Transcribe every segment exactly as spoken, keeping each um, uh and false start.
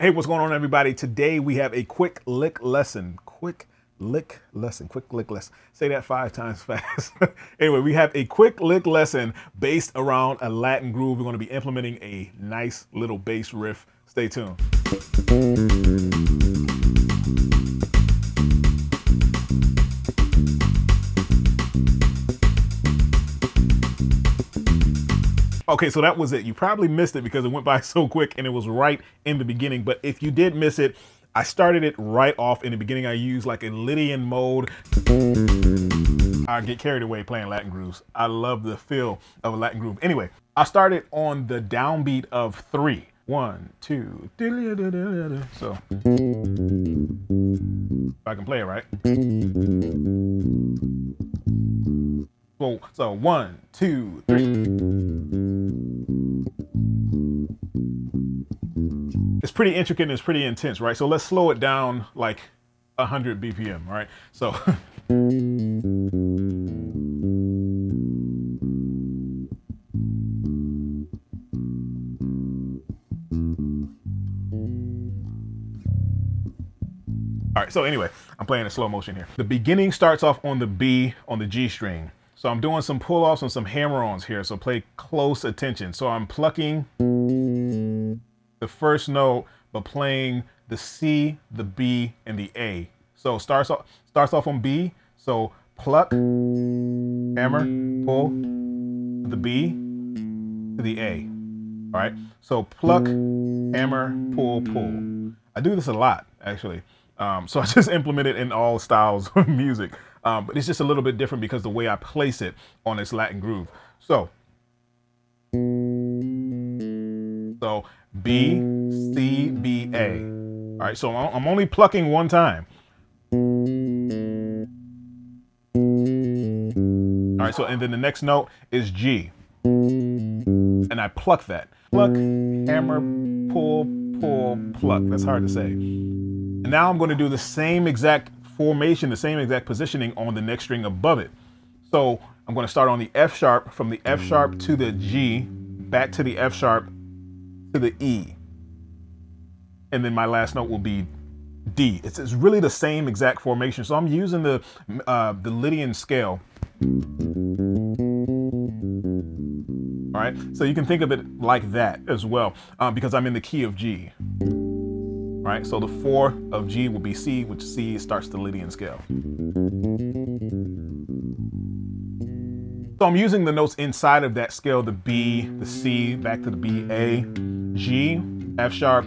Hey, what's going on, everybody? Today we have a quick lick lesson. Quick lick lesson. Quick lick lesson. Say that five times fast. Anyway, we have a quick lick lesson based around a Latin groove. We're going to be implementing a nice little bass riff. Stay tuned. Okay, so that was it. You probably missed it because it went by so quick and it was right in the beginning. But if you did miss it, I started it right off in the beginning. I used like a Lydian mode. I get carried away playing Latin grooves. I love the feel of a Latin groove. Anyway, I started on the downbeat of three. One, two. So if I can play it right. So, so one, two, three. It's pretty intricate and it's pretty intense, right? So let's slow it down like one hundred B P M, right? So. All right, so anyway, I'm playing in slow motion here. The beginning starts off on the B on the G string. So I'm doing some pull-offs and some hammer-ons here. So play close attention. So I'm plucking the first note, but playing the C, the B, and the A. So starts off starts off on B. So pluck, hammer, pull, the B, to the A. All right. So pluck, hammer, pull, pull. I do this a lot, actually. Um, so I just implement it in all styles of music. Um, but it's just a little bit different because the way I place it on this Latin groove. So. So B, C, B, A. All right, so I'm only plucking one time. All right, so and then the next note is G. And I pluck that. Pluck, hammer, pull, pull, pluck. That's hard to say. And now I'm going to do the same exact formation, the same exact positioning on the next string above it. So I'm going to start on the F sharp, from the F sharp to the G, back to the F sharp, to the E, and then my last note will be D. It's, it's really the same exact formation. So I'm using the uh, the Lydian scale. All right, so you can think of it like that as well, um, because I'm in the key of G. All right, so the four of G will be C, which C starts the Lydian scale. So I'm using the notes inside of that scale: the B, the C, back to the B, A, G, F sharp,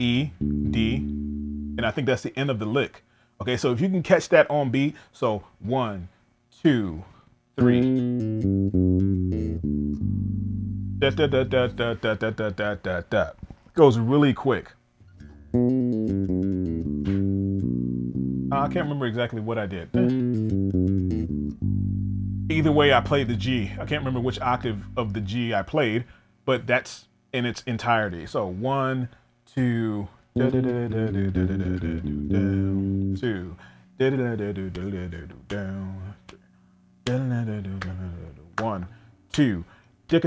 E, D, and I think that's the end of the lick. Okay, so if you can catch that on B, so one, two, three. Da, da, da, da, da, da, da, da, da, da. Goes really quick. I can't remember exactly what I did. Either way, I played the G. I can't remember which octave of the G I played, but that's in its entirety. So one, two, down, two, down, one, two, but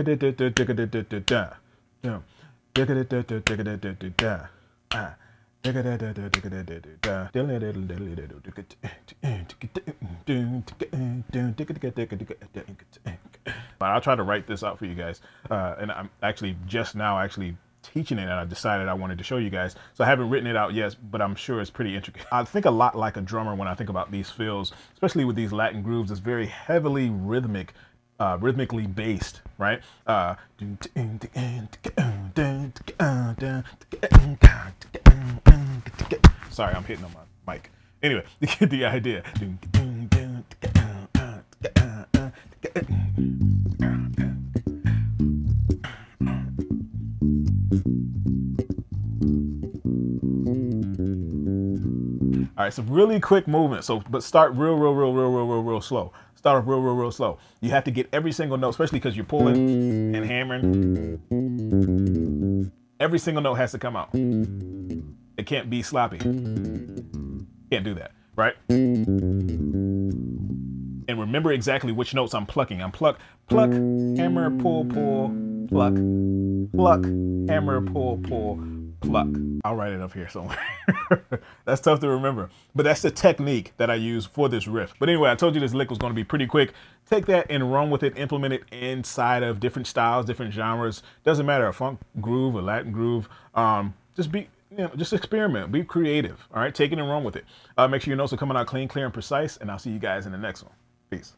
I'll try to write this out for you guys, uh, and I'm actually just now actually teaching it, and I decided I wanted to show you guys, so I haven't written it out yet, but I'm sure it's pretty intricate. I think a lot like a drummer when I think about these fills, especially with these Latin grooves. It's very heavily rhythmic, Uh, rhythmically based, right? Uh, sorry, I'm hitting on my mic. Anyway, you get the idea. All right, so really quick movement. So, but start real, real, real, real, real, real, real slow. Start off real, real, real slow. You have to get every single note, especially because you're pulling and hammering. Every single note has to come out. It can't be sloppy. Can't do that, right? And remember exactly which notes I'm plucking. I'm pluck, pluck, hammer, pull, pull, pluck, pluck, hammer, pull, pull, Pluck. I'll write it up here somewhere. That's tough to remember, but that's the technique that I use for this riff. But anyway, I told you this lick was going to be pretty quick. Take that and run with it, implement it inside of different styles, different genres. Doesn't matter, a funk groove, a Latin groove. Um, just be, you know, just experiment, be creative. All right, take it and run with it. Uh, make sure your notes are coming out clean, clear, and precise, and I'll see you guys in the next one. Peace.